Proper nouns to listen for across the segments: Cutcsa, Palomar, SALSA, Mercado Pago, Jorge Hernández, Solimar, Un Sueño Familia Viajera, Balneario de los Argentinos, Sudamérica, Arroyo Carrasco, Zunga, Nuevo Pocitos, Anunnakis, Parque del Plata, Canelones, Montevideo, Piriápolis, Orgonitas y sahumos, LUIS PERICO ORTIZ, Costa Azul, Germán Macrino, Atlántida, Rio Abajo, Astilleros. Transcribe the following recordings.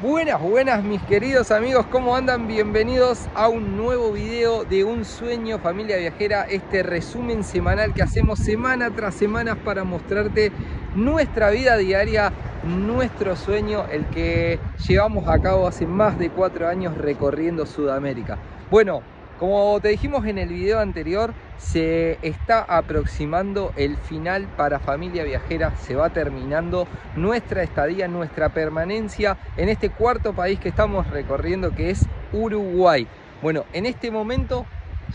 Buenas, buenas mis queridos amigos, ¿cómo andan? Bienvenidos a un nuevo video de Un Sueño Familia Viajera, este resumen semanal que hacemos semana tras semana para mostrarte nuestra vida diaria, nuestro sueño, el que llevamos a cabo hace más de 4 años recorriendo Sudamérica. Bueno, como te dijimos en el video anterior, se está aproximando el final para Familia Viajera, se va terminando nuestra estadía, nuestra permanencia en este cuarto país que estamos recorriendo, que es Uruguay. Bueno, en este momento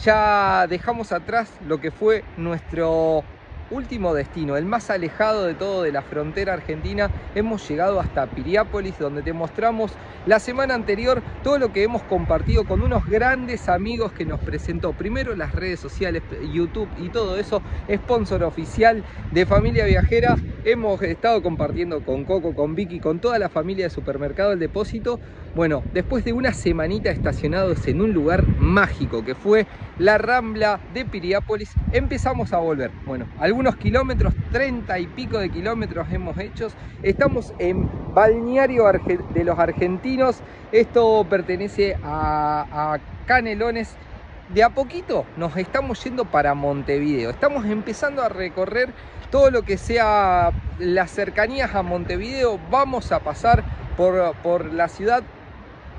ya dejamos atrás lo que fue nuestro último destino, el más alejado de todo de la frontera argentina. Hemos llegado hasta Piriápolis, donde te mostramos la semana anterior todo lo que hemos compartido con unos grandes amigos que nos presentó primero las redes sociales, YouTube y todo eso, sponsor oficial de Familia Viajera. Hemos estado compartiendo con Coco, con Vicky, con toda la familia de Supermercado El Depósito. Bueno, después de una semanita estacionados en un lugar mágico que fue la Rambla de Piriápolis, empezamos a volver. Bueno, algunos kilómetros, 30 y pico de kilómetros hemos hecho. Estamos en Balneario de los Argentinos. Esto pertenece a Canelones. De a poquito nos estamos yendo para Montevideo. Estamos empezando a recorrer todo lo que sea las cercanías a Montevideo. Vamos a pasar por la ciudad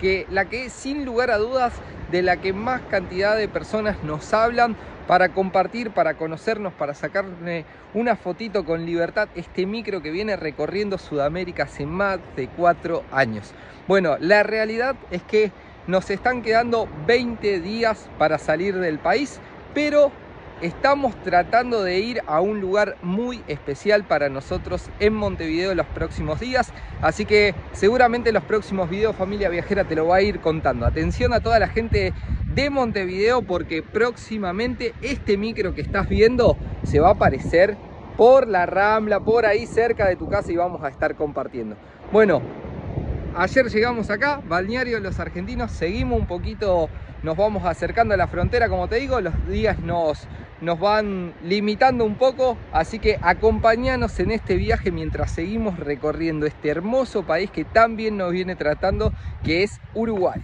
que es sin lugar a dudas de la que más cantidad de personas nos hablan para compartir, para conocernos, para sacarme una fotito con libertad, este micro que viene recorriendo Sudamérica hace más de 4 años. Bueno, la realidad es que nos están quedando 20 días para salir del país, pero estamos tratando de ir a un lugar muy especial para nosotros en Montevideo los próximos días, así que seguramente los próximos videos Familia Viajera te lo va a ir contando. Atención a toda la gente de Montevideo, porque próximamente este micro que estás viendo se va a aparecer por la Rambla, por ahí cerca de tu casa, y vamos a estar compartiendo. Bueno, ayer llegamos acá, Balneario de los Argentinos, seguimos un poquito, nos vamos acercando a la frontera, como te digo, los días nos van limitando un poco, así que acompáñanos en este viaje mientras seguimos recorriendo este hermoso país que tan bien nos viene tratando, que es Uruguay.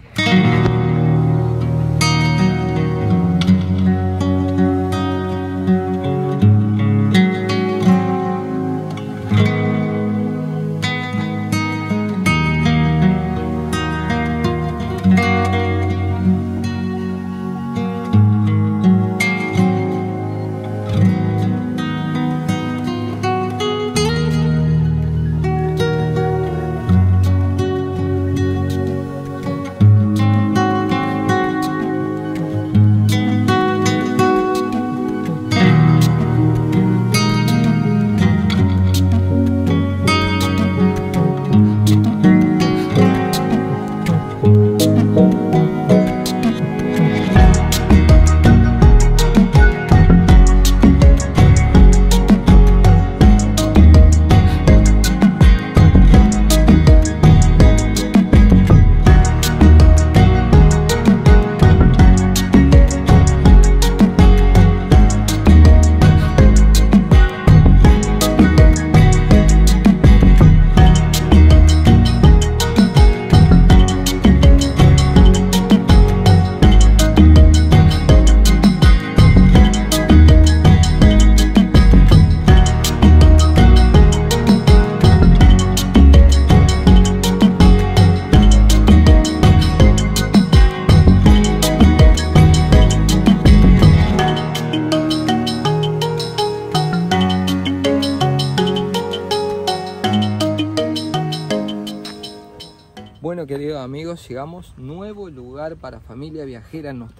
Queridos amigos, llegamos, nuevo lugar para Familia Viajera. Nos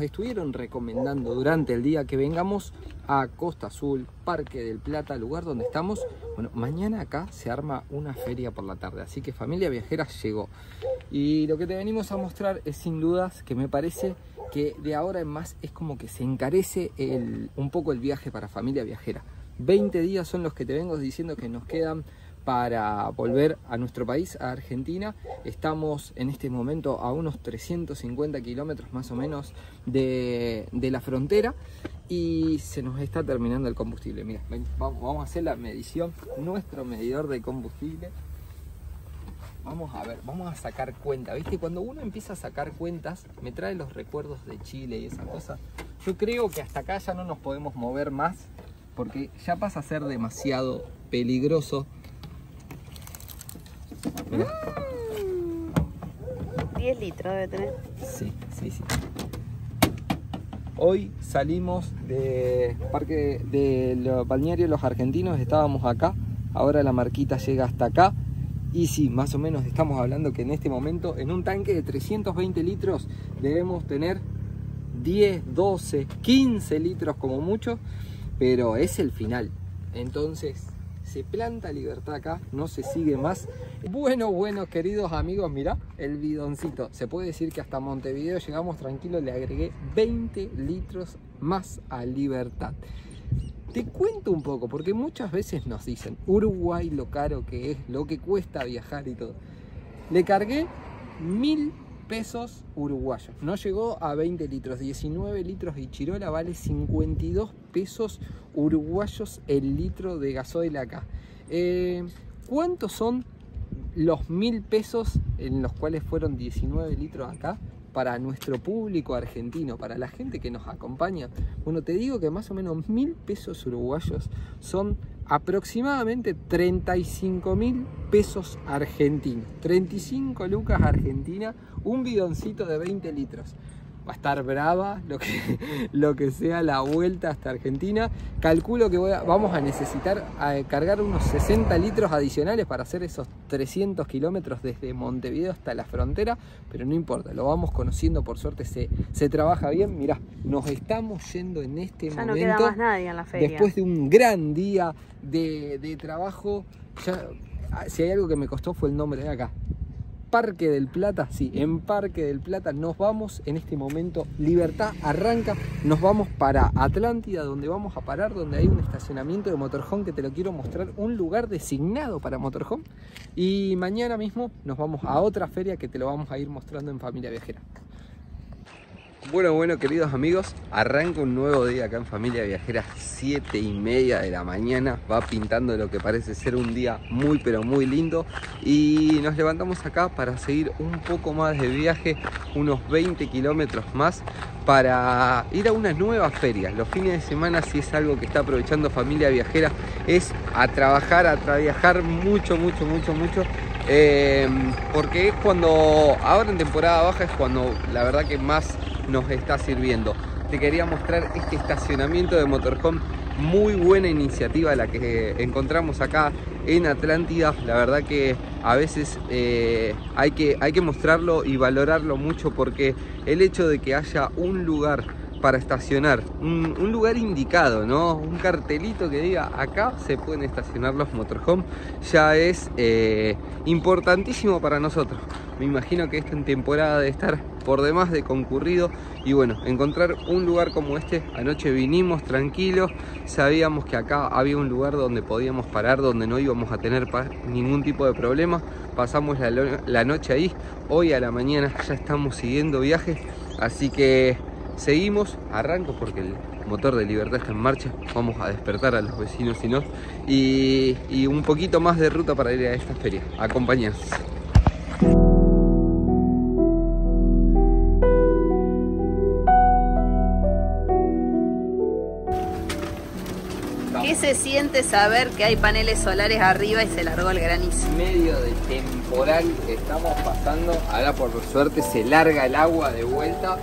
estuvieron recomendando durante el día que vengamos a Costa Azul, Parque del Plata, lugar donde estamos. Bueno, mañana acá se arma una feria por la tarde, así que Familia Viajera llegó. Y lo que te venimos a mostrar es sin dudas que me parece que de ahora en más es como que se encarece un poco el viaje para Familia Viajera. 20 días son los que te vengo diciendo que nos quedan para volver a nuestro país, a Argentina. Estamos en este momento a unos 350 kilómetros más o menos de la frontera y se nos está terminando el combustible. Mira, vamos a hacer la medición, nuestro medidor de combustible. Vamos a ver, vamos a sacar cuenta. ¿Viste? Cuando uno empieza a sacar cuentas, me trae los recuerdos de Chile y esa cosa. Yo creo que hasta acá ya no nos podemos mover más, porque ya pasa a ser demasiado peligroso. Mirá. 10 litros debe tener. Sí, sí, sí. Hoy salimos de Parque del Balneario de los Argentinos, estábamos acá. Ahora la marquita llega hasta acá. Y sí, más o menos estamos hablando que en este momento, en un tanque de 320 litros, debemos tener 10, 12, 15 litros como mucho, pero es el final. Entonces, se planta Libertad acá, no se sigue más. Bueno, queridos amigos, mirá el bidoncito. Se puede decir que hasta Montevideo llegamos tranquilos, le agregué 20 litros más a Libertad. Te cuento un poco, porque muchas veces nos dicen Uruguay lo caro que es, lo que cuesta viajar y todo. Le cargué 1000 pesos uruguayos. No llegó a 20 litros, 19 litros y Chirola vale 52 pesos uruguayos el litro de gasoil acá. ¿Cuántos son los 1000 pesos en los cuales fueron 19 litros acá? Para nuestro público argentino, para la gente que nos acompaña, bueno, te digo que más o menos 1000 pesos uruguayos son aproximadamente 35.000 pesos argentinos, 35 lucas argentinas, un bidoncito de 20 litros. Va a estar brava lo que sea la vuelta hasta Argentina. Calculo que vamos a necesitar cargar unos 60 litros adicionales para hacer esos 300 kilómetros desde Montevideo hasta la frontera, pero no importa, lo vamos conociendo, por suerte se trabaja bien. Mirá, nos estamos yendo en este momento. Ya no queda más nadie en la feria. Después de un gran día de trabajo, ya, si hay algo que me costó fue el nombre de acá. Parque del Plata, sí, en Parque del Plata nos vamos en este momento. Libertad arranca, nos vamos para Atlántida, donde vamos a parar, donde hay un estacionamiento de motorhome que te lo quiero mostrar, un lugar designado para motorhome. Y mañana mismo nos vamos a otra feria que te lo vamos a ir mostrando en Familia Viajera. Bueno, queridos amigos, arranca un nuevo día acá en Familia Viajera, 7:30 de la mañana, va pintando lo que parece ser un día muy pero muy lindo, y nos levantamos acá para seguir un poco más de viaje, unos 20 kilómetros más, para ir a una nueva feria. Los fines de semana, si es algo que está aprovechando Familia Viajera, es a trabajar, a viajar mucho. Porque es cuando, ahora en temporada baja, es cuando la verdad que más nos está sirviendo. Te quería mostrar este estacionamiento de motorhome, muy buena iniciativa la que encontramos acá en Atlántida. La verdad que a veces hay que mostrarlo y valorarlo mucho, porque el hecho de que haya un lugar para estacionar, un lugar indicado, ¿no? Un cartelito que diga acá se pueden estacionar los motorhome, ya es importantísimo para nosotros. Me imagino que esto en temporada de estar por demás de concurrido, y bueno, encontrar un lugar como este. Anoche vinimos tranquilos, sabíamos que acá había un lugar donde podíamos parar, donde no íbamos a tener ningún tipo de problema. Pasamos la noche ahí, hoy a la mañana ya estamos siguiendo viaje, así que seguimos, arranco porque el motor de Libertad está en marcha. Vamos a despertar a los vecinos si no. Y un poquito más de ruta para ir a esta feria. Acompañados. ¿Qué se siente saber que hay paneles solares arriba y se largó el granizo? En medio de temporal estamos pasando. Ahora por suerte se larga el agua de vuelta.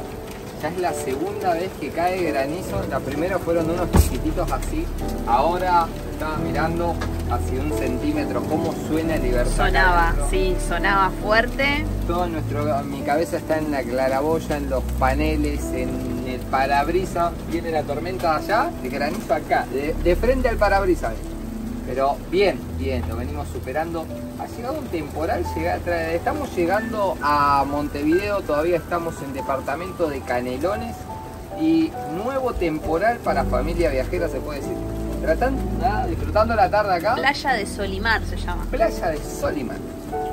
Ya es la segunda vez que cae granizo. La primera fueron unos chiquititos así. Ahora estaba mirando hacia 1 centímetro. ¿Cómo suena Libertad? Sonaba, sí, sonaba fuerte. Mi cabeza está en la claraboya, en los paneles, en el parabrisas. Viene la tormenta allá, de granizo acá, de frente al parabrisas. Pero bien, lo venimos superando. Ha llegado un temporal, estamos llegando a Montevideo, todavía estamos en departamento de Canelones, y nuevo temporal para Familia Viajera, se puede decir. Disfrutando la tarde acá. Playa de Solimar se llama. Playa de Solimar.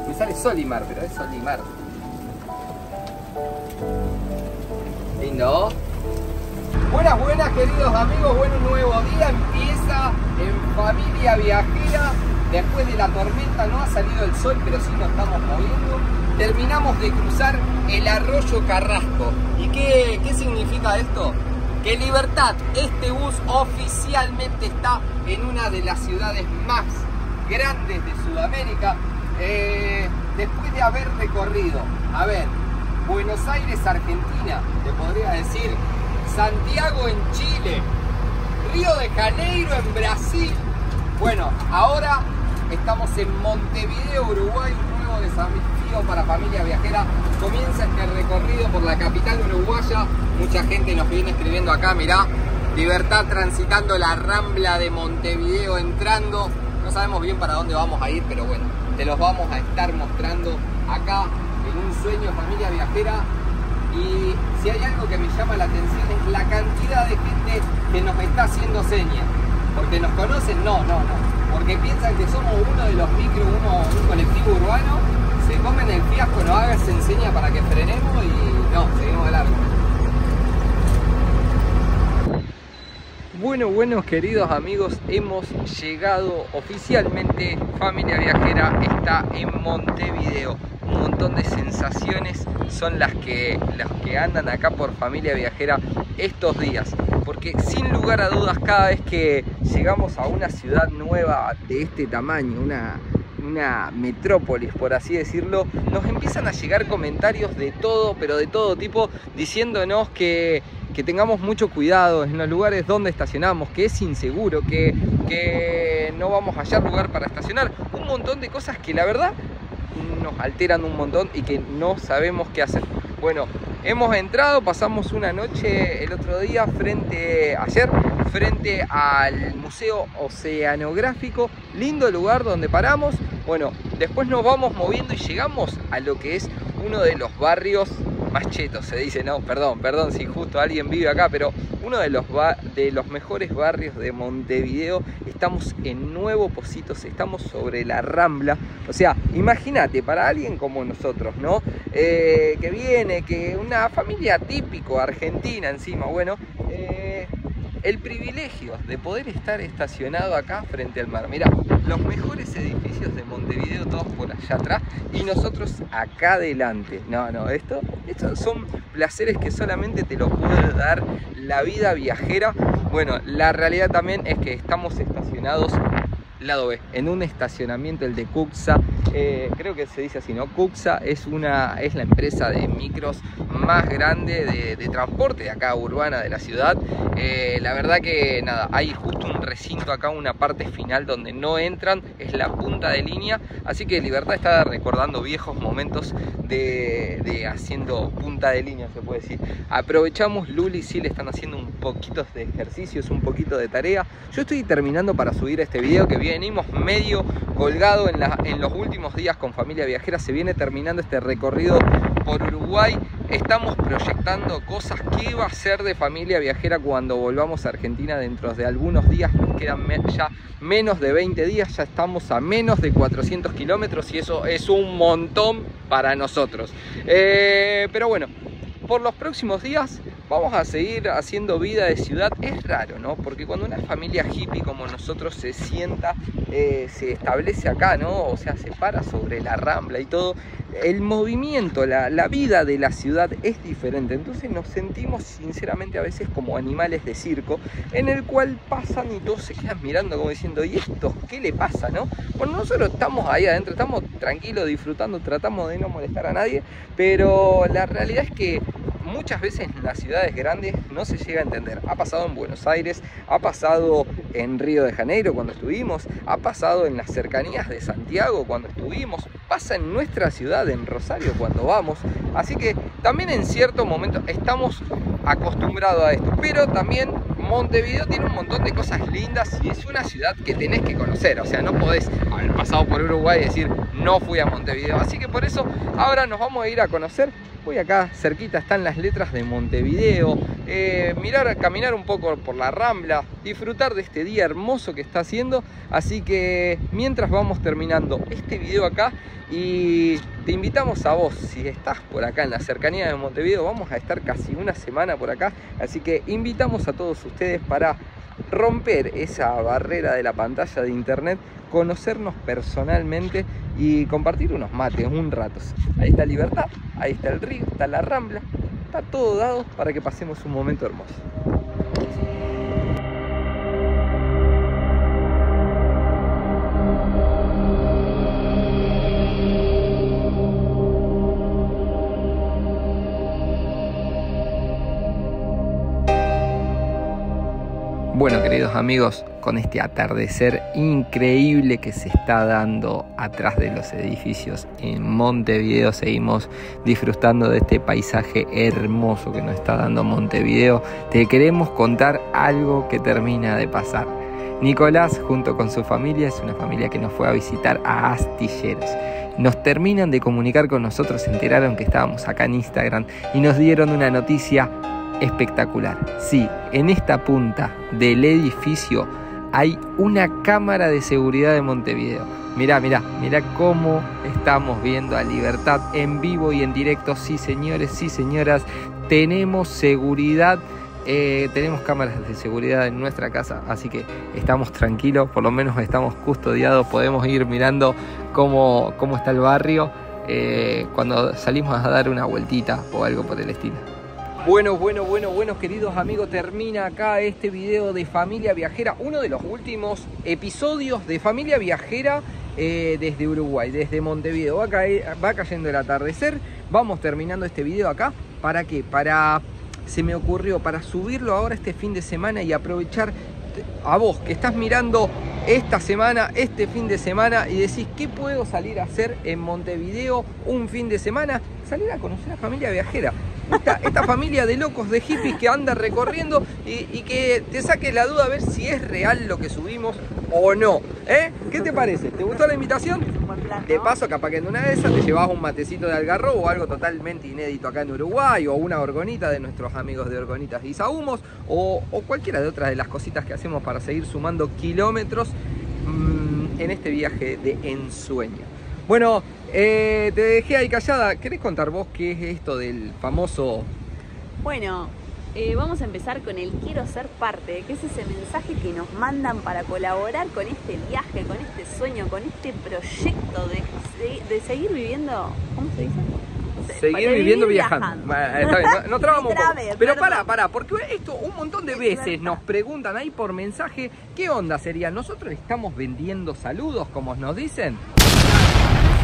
Me sale Solimar, pero es Solimar. Lindo. Buenas, queridos amigos, nuevo día empieza en Familia Viajera. Después de la tormenta no ha salido el sol, pero sí nos estamos moviendo. Terminamos de cruzar el Arroyo Carrasco. ¿Y qué significa esto? Que Libertad, este bus oficialmente está en una de las ciudades más grandes de Sudamérica. Después de haber recorrido, a ver, Buenos Aires, Argentina, te podría decir, Santiago en Chile, Río de Janeiro en Brasil. Bueno, ahora estamos en Montevideo, Uruguay, un nuevo desafío para Familia Viajera. Comienza este recorrido por la capital uruguaya. Mucha gente nos viene escribiendo acá, mirá, Libertad transitando la Rambla de Montevideo, entrando. No sabemos bien para dónde vamos a ir, pero bueno, te los vamos a estar mostrando acá en Un Sueño Familia Viajera. Y si hay algo que me llama la atención es la cantidad de gente que nos está haciendo señas. Porque nos conocen, no. Porque piensan que somos uno de los micro, un colectivo urbano. Se comen el fiasco, no hagas señas para que frenemos y no, seguimos de largo. Bueno, queridos amigos, hemos llegado oficialmente. Familia Viajera está en Montevideo. Un montón de sensaciones son las que andan acá por Familia Viajera estos días. Porque sin lugar a dudas, cada vez que llegamos a una ciudad nueva de este tamaño, una metrópolis, por así decirlo, nos empiezan a llegar comentarios de todo, pero de todo tipo, diciéndonos que tengamos mucho cuidado en los lugares donde estacionamos, que es inseguro, que no vamos a hallar lugar para estacionar. Un montón de cosas que la verdad nos alteran un montón y que no sabemos qué hacer. Bueno, hemos entrado, pasamos una noche el otro día, frente al Museo Oceanográfico, lindo lugar donde paramos. Bueno, después nos vamos moviendo y llegamos a lo que es uno de los barrios más chetos, se dice, no, perdón si justo alguien vive acá, pero uno de los mejores barrios de Montevideo. Estamos en Nuevo Pocitos, estamos sobre la Rambla. O sea, imagínate, para alguien como nosotros, ¿no? Que viene, que una familia típico argentina encima, bueno, el privilegio de poder estar estacionado acá frente al mar. Mirá, los mejores edificios de Montevideo todos por allá atrás y nosotros acá adelante. No, estos son placeres que solamente te los puede dar la vida viajera. Bueno, la realidad también es que estamos estacionados lado B, en un estacionamiento, el de Cutcsa, creo que se dice así, ¿no? Cutcsa es la empresa de micros más grande de transporte de acá, urbana, de la ciudad. La verdad que nada, hay justo un recinto acá, una parte final donde no entran, es la punta de línea, así que Libertad está recordando viejos momentos de haciendo punta de línea, se puede decir. Aprovechamos, Luli, sí le están haciendo un poquito de ejercicios, un poquito de tarea. Yo estoy terminando para subir este video que venimos medio colgado en los últimos días con Familia Viajera. Se viene terminando este recorrido por Uruguay. Estamos proyectando cosas que va a ser de Familia Viajera cuando volvamos a Argentina dentro de algunos días. Nos quedan ya menos de 20 días, ya estamos a menos de 400 kilómetros y eso es un montón para nosotros. Pero bueno, por los próximos días vamos a seguir haciendo vida de ciudad. Es raro, ¿no? Porque cuando una familia hippie como nosotros se sienta, se establece acá, ¿no? O sea, se para sobre la Rambla y todo. El movimiento, la vida de la ciudad es diferente. Entonces nos sentimos sinceramente a veces como animales de circo, en el cual pasan y todos se quedan mirando como diciendo, ¿y esto qué le pasa, no? Bueno, nosotros estamos ahí adentro, estamos tranquilos, disfrutando, tratamos de no molestar a nadie, pero la realidad es que muchas veces en las ciudades grandes no se llega a entender. Ha pasado en Buenos Aires, ha pasado en Río de Janeiro cuando estuvimos, ha pasado en las cercanías de Santiago cuando estuvimos, pasa en nuestra ciudad, en Rosario, cuando vamos. Así que también en cierto momento estamos acostumbrados a esto, pero también Montevideo tiene un montón de cosas lindas y es una ciudad que tenés que conocer. O sea, no podés haber pasado por Uruguay y decir no fui a Montevideo. Así que por eso ahora nos vamos a ir a conocer. Voy acá cerquita, están las letras de Montevideo, caminar un poco por la Rambla, disfrutar de este día hermoso que está haciendo. Así que mientras vamos terminando este video acá, y te invitamos a vos, si estás por acá en la cercanía de Montevideo, vamos a estar casi una semana por acá, así que invitamos a todos ustedes para romper esa barrera de la pantalla de internet, conocernos personalmente y compartir unos mates un rato. Ahí está Libertad, ahí está el río, está la Rambla, está todo dado para que pasemos un momento hermoso. Bueno, queridos amigos, con este atardecer increíble que se está dando atrás de los edificios en Montevideo, seguimos disfrutando de este paisaje hermoso que nos está dando Montevideo. Te queremos contar algo que termina de pasar. Nicolás, junto con su familia, es una familia que nos fue a visitar a Astilleros. Nos terminan de comunicar con nosotros, se enteraron que estábamos acá en Instagram y nos dieron una noticia espectacular. Sí, en esta punta del edificio hay una cámara de seguridad de Montevideo. Mirá, mirá cómo estamos viendo a Libertad en vivo y en directo. Sí, señores, sí, señoras, tenemos seguridad. Tenemos cámaras de seguridad en nuestra casa, así que estamos tranquilos, por lo menos estamos custodiados, podemos ir mirando cómo está el barrio cuando salimos a dar una vueltita o algo por el estilo. Bueno, queridos amigos, termina acá este video de Familia Viajera, uno de los últimos episodios de Familia Viajera desde Uruguay, desde Montevideo. Va cayendo el atardecer, vamos terminando este video acá. ¿Para qué? Se me ocurrió para subirlo ahora este fin de semana y aprovechar a vos que estás mirando esta semana, este fin de semana, y decís, ¿qué puedo salir a hacer en Montevideo un fin de semana? Salir a conocer a Familia Viajera. Esta familia de locos, de hippies que anda recorriendo y que te saque la duda a ver si es real lo que subimos o no. ¿Qué te parece? ¿Te gustó la invitación? De paso, capaz que en una de esas te llevas un matecito de algarrobo o algo totalmente inédito acá en Uruguay, o una orgonita de nuestros amigos de Orgonitas y Sahumos, o cualquiera de otras de las cositas que hacemos para seguir sumando kilómetros en este viaje de ensueño. Bueno, te dejé ahí callada. ¿Querés contar vos qué es esto del famoso...? Bueno, vamos a empezar con el quiero ser parte, que es ese mensaje que nos mandan para colaborar con este viaje, con este sueño, con este proyecto de seguir viviendo... ¿Cómo se dice? Seguir viviendo viajando. Está bien, no trabamos un poco. Pero pará, porque esto un montón de veces nos preguntan ahí por mensaje, ¿qué onda sería? ¿Nosotros estamos vendiendo saludos, como nos dicen?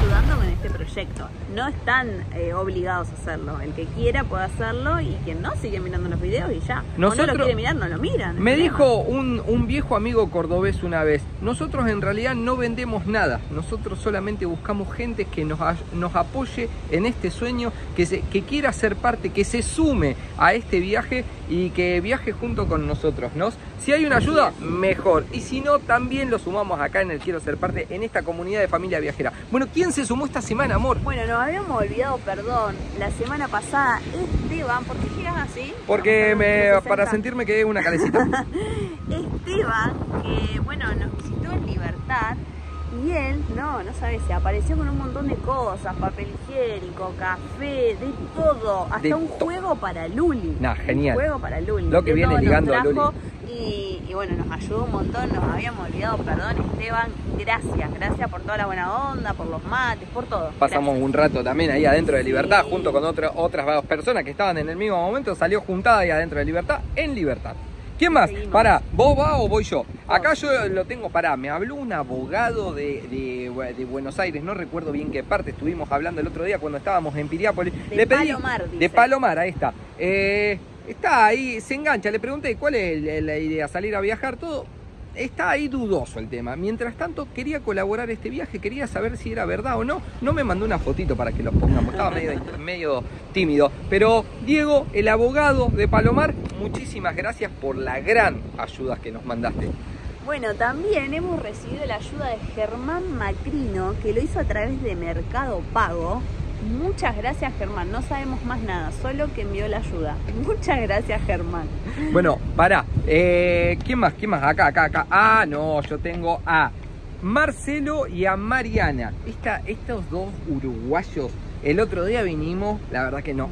Ayudándome en este proyecto. No están obligados a hacerlo. El que quiera puede hacerlo y quien no sigue mirando los videos y ya. Nosotros, o no lo quiere mirar, no lo miran. Me dijo un viejo amigo cordobés una vez, nosotros en realidad no vendemos nada. Nosotros solamente buscamos gente que nos apoye en este sueño, que quiera ser parte, que se sume a este viaje y que viaje junto con nosotros, ¿no? Si hay una ayuda, mejor. Y si no, también lo sumamos acá en el Quiero Ser Parte, en esta comunidad de Familia Viajera. Bueno, ¿quién se sumó esta semana, amor? Bueno, nos habíamos olvidado, perdón, la semana pasada. Esteban, ¿por qué giras así? Porque para sentirme que es una calecita. Esteban, que bueno, nos visitó en Libertad. Y él, no sabes, se apareció con un montón de cosas, papel higiénico, café, de todo, hasta de un juego para Luli. Nah, genial. Un juego para Luli. Lo que viene ligando a Luli. Y bueno, nos ayudó un montón, nos habíamos olvidado, perdón Esteban, gracias por toda la buena onda, por los mates, por todo. Pasamos un rato también ahí adentro de Libertad, junto con otras personas que estaban en el mismo momento, salió juntada ahí adentro de Libertad, en Libertad. ¿Quién más? Seguimos. Pará, ¿vos vas o voy yo? Acá yo lo tengo, pará, me habló un abogado de Buenos Aires, no recuerdo bien qué parte, estuvimos hablando el otro día cuando estábamos en Piriápolis. De Palomar, ahí está. Está ahí, se engancha, le pregunté cuál es la idea, salir a viajar, todo. Está ahí dudoso el tema. Mientras tanto, quería colaborar este viaje, quería saber si era verdad o no. No me mandó una fotito para que lo pongamos, estaba medio tímido. Pero Diego, el abogado de Palomar, muchísimas gracias por la gran ayuda que nos mandaste. Bueno, también hemos recibido la ayuda de Germán Macrino, que lo hizo a través de Mercado Pago. Muchas gracias, Germán. No sabemos más nada, solo que envió la ayuda. Muchas gracias, Germán. Bueno, pará. ¿Quién más? Acá. Ah, no, yo tengo a Marcelo y a Mariana. Estos dos uruguayos El otro día vinimos, la verdad que no,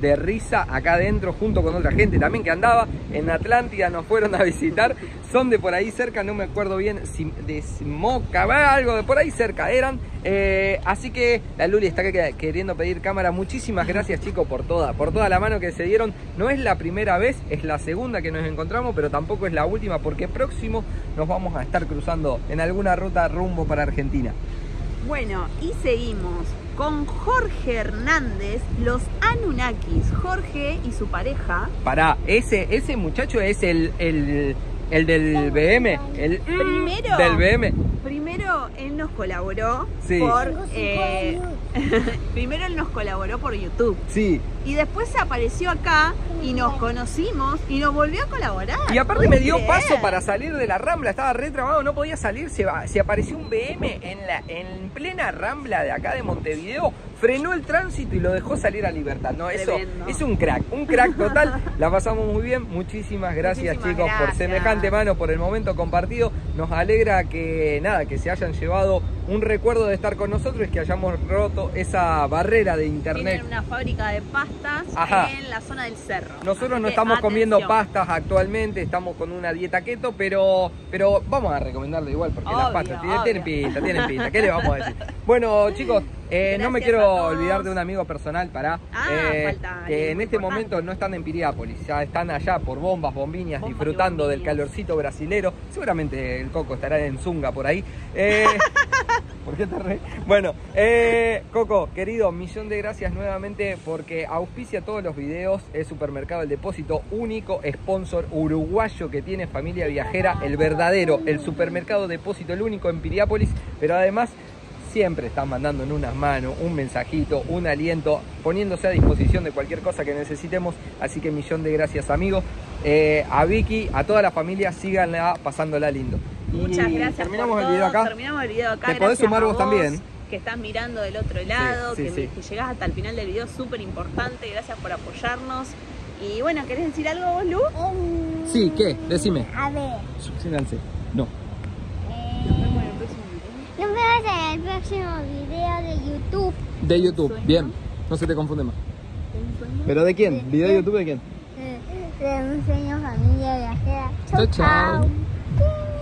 de risa acá adentro junto con otra gente también que andaba en Atlántida, nos fueron a visitar, son de por ahí cerca, no me acuerdo bien, de Moca, algo de por ahí cerca eran, así que la Luli está queriendo pedir cámara. Muchísimas gracias, chicos, por toda la mano que se dieron. No es la primera vez, es la segunda que nos encontramos, pero tampoco es la última, porque próximo nos vamos a estar cruzando en alguna ruta rumbo para Argentina. Bueno, y seguimos con Jorge Hernández, los Anunnakis, Jorge y su pareja. Pará, ese muchacho es el del BM, el primero, del BM. Primero él nos colaboró, sí, por primero él nos colaboró por YouTube. Sí. Y después apareció acá y nos conocimos y nos volvió a colaborar. Y aparte me dio paso para salir de la Rambla, estaba re trabado, no podía salir, se apareció un BM en plena Rambla de acá de Montevideo, frenó el tránsito y lo dejó salir a libertad. No, eso es un crack total. La pasamos muy bien. Muchísimas gracias, chicos, por semejante mano, por el momento compartido. Nos alegra que nada, que se hayan llevado un recuerdo de estar con nosotros y que hayamos roto esa barrera de internet. Tienen una fábrica de pastas, ajá, en la zona del cerro. Nosotros no estamos comiendo pastas actualmente, estamos con una dieta keto, pero vamos a recomendarlo igual porque obvio, las pastas tienen pinta. ¿Qué le vamos a decir? Bueno, chicos, no me quiero olvidar de un amigo personal para que en este momento no están en Piriápolis, ya están allá por Bombas, Bombiñas, disfrutando del calorcito brasilero. Seguramente el Coco estará en Zunga por ahí. ¿Por qué te reí? Bueno, Coco, querido, millón de gracias nuevamente porque auspicia todos los videos. Es Supermercado El Depósito, único sponsor uruguayo que tiene Familia Viajera, el verdadero, el Supermercado Depósito, el único en Piriápolis, pero además siempre están mandando en unas manos, un mensajito, un aliento, poniéndose a disposición de cualquier cosa que necesitemos. Así que millón de gracias, amigos. A Vicky, a toda la familia, síganla pasándola lindo. Muchas gracias. Terminamos el video acá. Te podés sumar vos también, que estás mirando del otro lado, que llegás hasta el final del video, súper importante. Gracias por apoyarnos. Y bueno, ¿querés decir algo vos, Lu? Sí, ¿qué? Decime. A ver. Suscríbanse. No. Nos vemos en el próximo video de YouTube. De YouTube, bien. No se te confunde más. ¿Pero de quién? ¿Video de YouTube de quién? De Un Sueño Familia Viajera. Chau, chau.